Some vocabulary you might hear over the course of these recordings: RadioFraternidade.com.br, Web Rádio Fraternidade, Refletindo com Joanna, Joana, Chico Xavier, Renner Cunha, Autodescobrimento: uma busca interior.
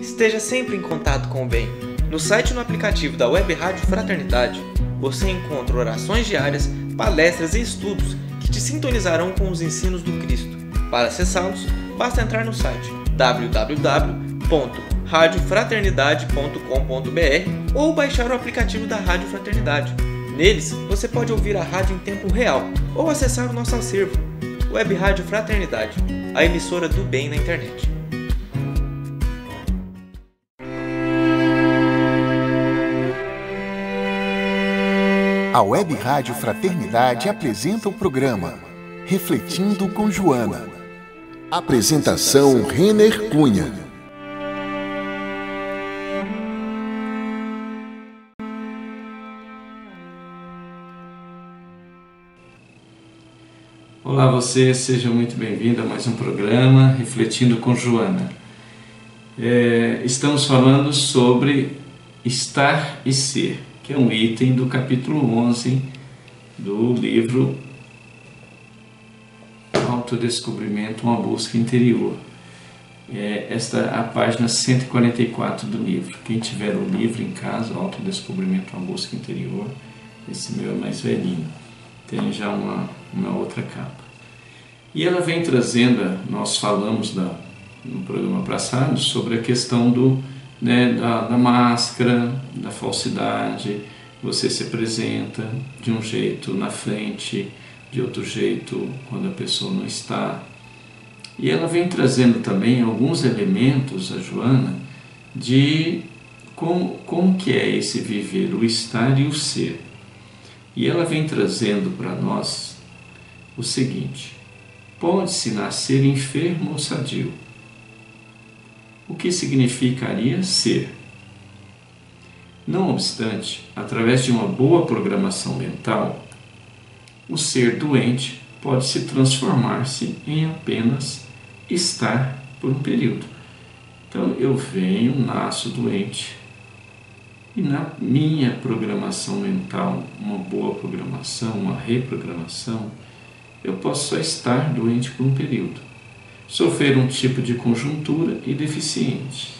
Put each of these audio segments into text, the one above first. Esteja sempre em contato com o bem. No site e no aplicativo da Web Rádio Fraternidade, você encontra orações diárias, palestras e estudos que te sintonizarão com os ensinos do Cristo. Para acessá-los, basta entrar no site www.radiofraternidade.com.br ou baixar o aplicativo da Rádio Fraternidade. Neles, você pode ouvir a rádio em tempo real ou acessar o nosso acervo, Web Rádio Fraternidade, a emissora do bem na internet. A Web Rádio Fraternidade apresenta o programa Refletindo com Joanna. Apresentação Renner Cunha. Olá a você, seja muito bem-vindo a mais um programa Refletindo com Joanna. Estamos falando sobre estar e ser, que é um item do capítulo 11 do livro Autodescobrimento: uma busca interior. Esta é a página 144 do livro. Quem tiver o livro em casa, Autodescobrimento: uma busca interior, esse meu é mais velhinho, tem já uma outra capa. E ela vem trazendo, nós falamos no programa passado, sobre a questão da máscara, da falsidade. Você se apresenta de um jeito na frente, de outro jeito quando a pessoa não está. E ela vem trazendo também alguns elementos, a Joanna, de como que é esse viver, o estar e o ser. E ela vem trazendo para nós o seguinte: pode-se nascer enfermo ou sadio. O que significaria ser? Não obstante, através de uma boa programação mental, o ser doente pode se transformar-se em apenas estar por um período. Então, eu venho, nasço doente, e na minha programação mental, uma boa programação, uma reprogramação, eu posso só estar doente por um período, sofrer um tipo de conjuntura e deficiência.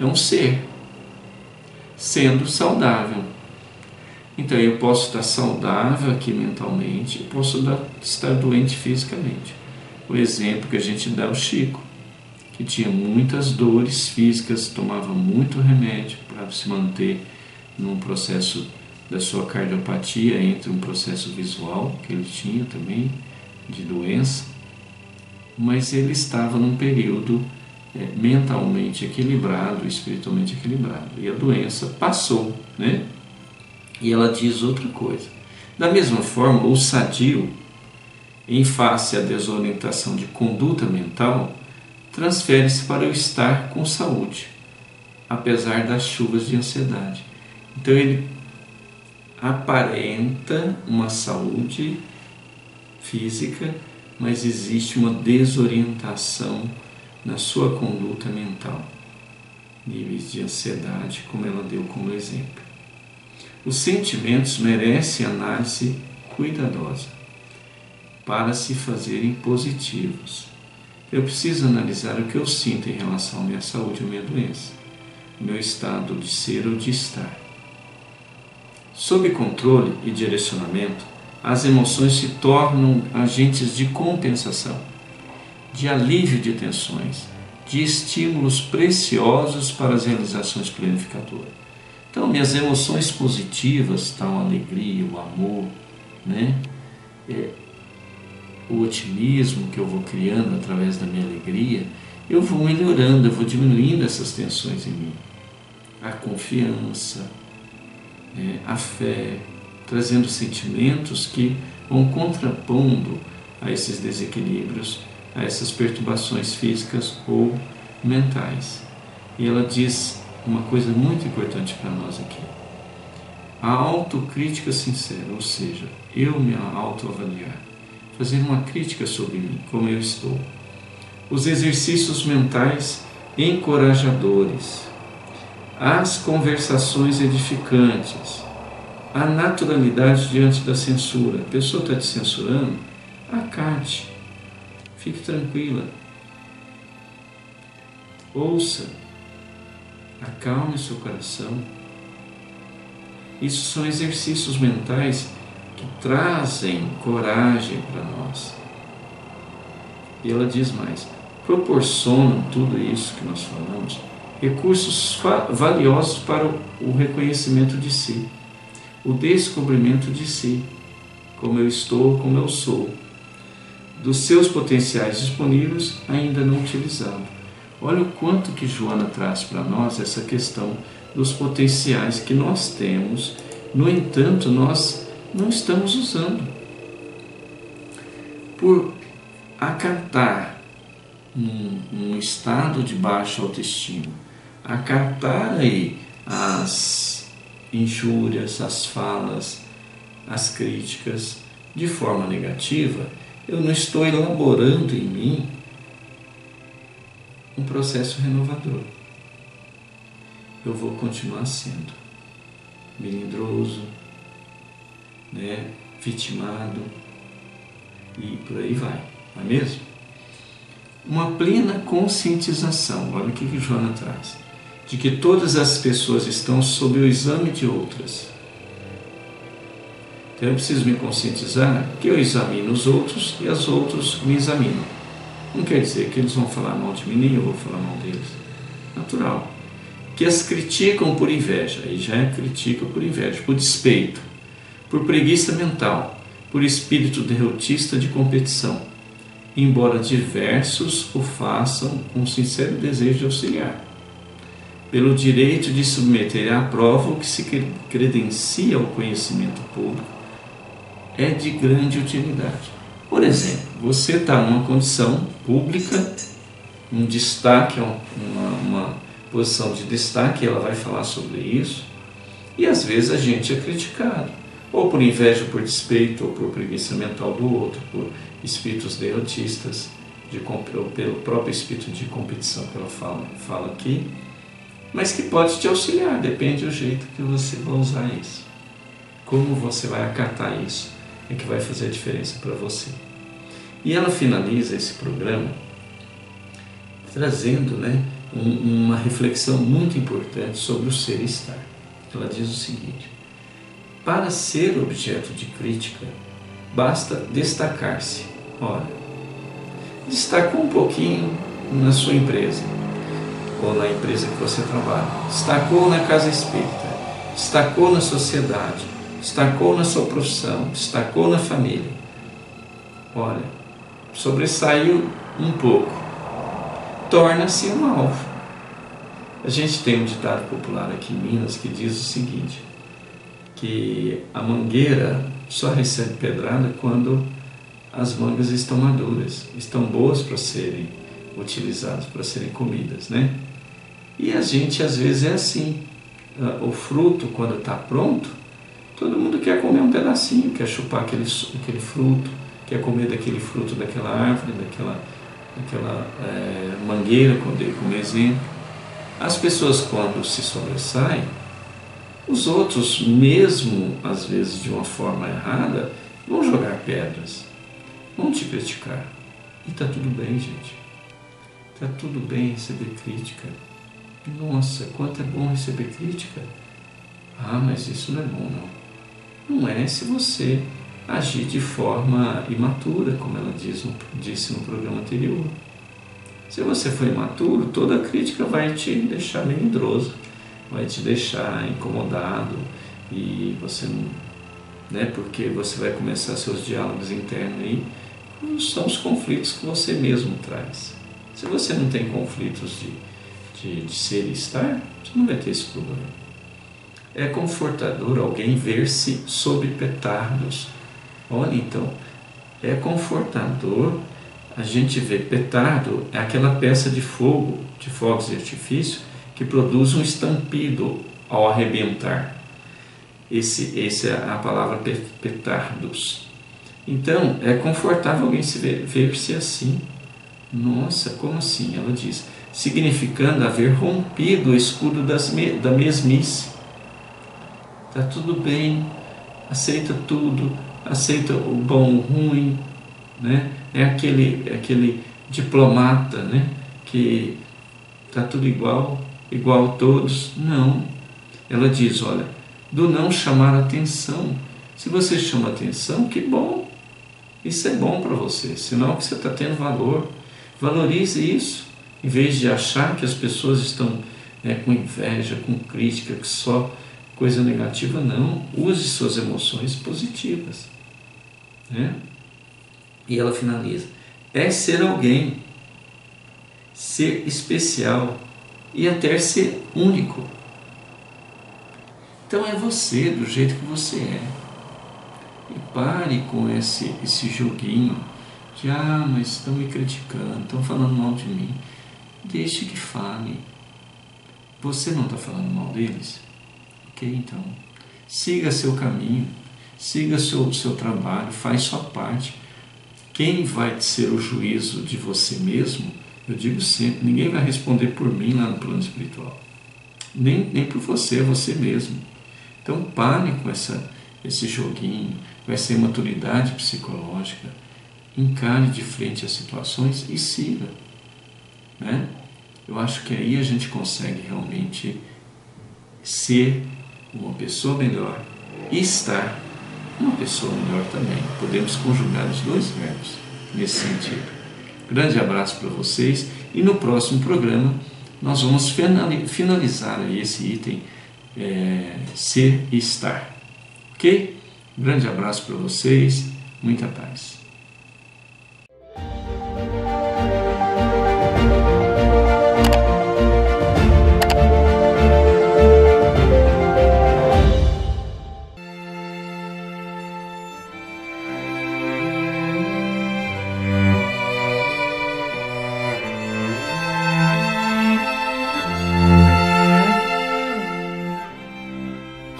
É um ser, sendo saudável. Então, eu posso estar saudável aqui mentalmente, posso estar doente fisicamente. O exemplo que a gente dá é o Chico, que tinha muitas dores físicas, tomava muito remédio para se manter num processo da sua cardiopatia, entre um processo visual que ele tinha também, de doença, mas ele estava num período mentalmente equilibrado, espiritualmente equilibrado, e a doença passou, né? E ela diz outra coisa. Da mesma forma, o sadio, em face à desorientação de conduta mental, transfere-se para o estar com saúde, apesar das chuvas de ansiedade. Então ele aparenta uma saúde física, mas existe uma desorientação na sua conduta mental, níveis de ansiedade, como ela deu como exemplo. Os sentimentos merecem análise cuidadosa para se fazerem positivos. Eu preciso analisar o que eu sinto em relação à minha saúde ou minha doença, meu estado de ser ou de estar. Sob controle e direcionamento, as emoções se tornam agentes de compensação, de alívio de tensões, de estímulos preciosos para as realizações planificadoras. Então, minhas emoções positivas, tal a alegria, o amor, o otimismo que eu vou criando através da minha alegria, eu vou melhorando, eu vou diminuindo essas tensões em mim. A confiança, a fé, trazendo sentimentos que vão contrapondo a esses desequilíbrios, a essas perturbações físicas ou mentais. E ela diz uma coisa muito importante para nós aqui: a autocrítica sincera, ou seja, eu me autoavaliar, fazer uma crítica sobre mim, como eu estou. Os exercícios mentais encorajadores, as conversações edificantes, a naturalidade diante da censura. A pessoa está te censurando? Acate, fique tranquila. ouça, acalme o seu coração. Isso são exercícios mentais que trazem coragem para nós. E ela diz mais, proporcionam tudo isso que nós falamos, recursos valiosos para o reconhecimento de si, o descobrimento de si, como eu estou, como eu sou, dos seus potenciais disponíveis ainda não utilizados. Olha o quanto que Joanna traz para nós essa questão dos potenciais que nós temos, no entanto, nós não estamos usando. Por acatar um estado de baixa autoestima, acatar aí as injúrias, as falas, as críticas de forma negativa, eu não estou elaborando em mim um processo renovador. Eu vou continuar sendo melindroso, né, vitimado e por aí vai, não é mesmo? Uma plena conscientização, olha o que Joanna traz, de que todas as pessoas estão sob o exame de outras. Então eu preciso me conscientizar que eu examino os outros e os outros me examinam. Não quer dizer que eles vão falar mal de mim, nem eu vou falar mal deles. Natural. Que as criticam por inveja, aí já é critica por inveja, por despeito, por preguiça mental, por espírito derrotista de competição, embora diversos o façam com sincero desejo de auxiliar, pelo direito de submeter à prova o que se credencia ao conhecimento público, é de grande utilidade. Por exemplo, você está numa condição pública, um destaque, uma posição de destaque, ela vai falar sobre isso, e às vezes a gente é criticado, ou por inveja, por despeito, ou por preguiça mental do outro, por espíritos derrotistas, ou pelo próprio espírito de competição que ela fala aqui, mas que pode te auxiliar, depende do jeito que você vai usar isso. Como você vai acatar isso é que vai fazer a diferença para você. E ela finaliza esse programa trazendo, né, uma reflexão muito importante sobre o ser e estar. Ela diz o seguinte, para ser objeto de crítica, basta destacar-se. Ora, destacou um pouquinho na sua empresa, ou na empresa que você trabalha, destacou na casa espírita, destacou na sociedade, destacou na sua profissão, destacou na família. Olha, sobressaiu um pouco, torna-se um alvo. A gente tem um ditado popular aqui em Minas que diz o seguinte, que a mangueira só recebe pedrada quando as mangas estão maduras, estão boas para serem utilizadas, para serem comidas, né? E a gente às vezes é assim, o fruto quando está pronto, todo mundo quer comer um pedacinho, quer chupar aquele fruto, quer comer daquele fruto, daquela árvore, daquela mangueira, como exemplo. As pessoas quando se sobressaem, os outros, mesmo às vezes de uma forma errada, vão jogar pedras, vão te criticar. E está tudo bem, gente. Está tudo bem receber crítica. Nossa, quanto é bom receber crítica. Ah, mas isso não é bom, não. Não é se você agir de forma imatura, como ela disse no programa anterior. Se você for imaturo, toda crítica vai te deixar melindroso, vai te deixar incomodado e você não... né, porque você vai começar seus diálogos internos aí, são os conflitos que você mesmo traz. Se você não tem conflitos de ser e estar, você não vai ter esse problema. É confortador alguém ver-se sob petardos. Olha então, é confortador a gente ver petardo, é aquela peça de fogo, de fogos de artifício, que produz um estampido ao arrebentar. Essa é a palavra petardos. Então, é confortável alguém se ver-se assim. Nossa, como assim? Ela diz, significando haver rompido o escudo da mesmice. Está tudo bem, aceita tudo, aceita o bom, o ruim, né? É aquele diplomata, né, que está tudo igual a todos. Não. Ela diz, olha, do não chamar atenção. Se você chama atenção, que bom. Isso é bom para você, sinal que você está tendo valor. Valorize isso, em vez de achar que as pessoas estão com inveja, com crítica, que só coisa negativa. Não, use suas emoções positivas. Né? E ela finaliza, é ser alguém, ser especial e até ser único. Então é você do jeito que você é. E pare com esse joguinho de, mas estão me criticando, estão falando mal de mim. Deixe que fale. Você não está falando mal deles? Ok, então, siga seu caminho, siga seu trabalho, faz sua parte. Quem vai ser o juízo de você mesmo? Eu digo sempre, ninguém vai responder por mim lá no plano espiritual. Nem por você, é você mesmo. Então pare com esse joguinho, com essa imaturidade psicológica. Encare de frente as situações e siga. Né? Eu acho que aí a gente consegue realmente ser uma pessoa melhor e estar uma pessoa melhor também. Podemos conjugar os dois verbos nesse sentido. Grande abraço para vocês e no próximo programa nós vamos finalizar esse item ser e estar. Ok? Grande abraço para vocês, muita paz.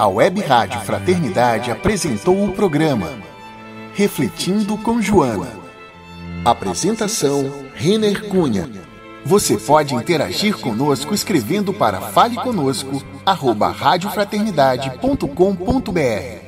A Web Rádio Fraternidade apresentou o programa Refletindo com Joanna. Apresentação, Renner Cunha. Você pode interagir conosco escrevendo para faleconosco@radiofraternidade.com.br.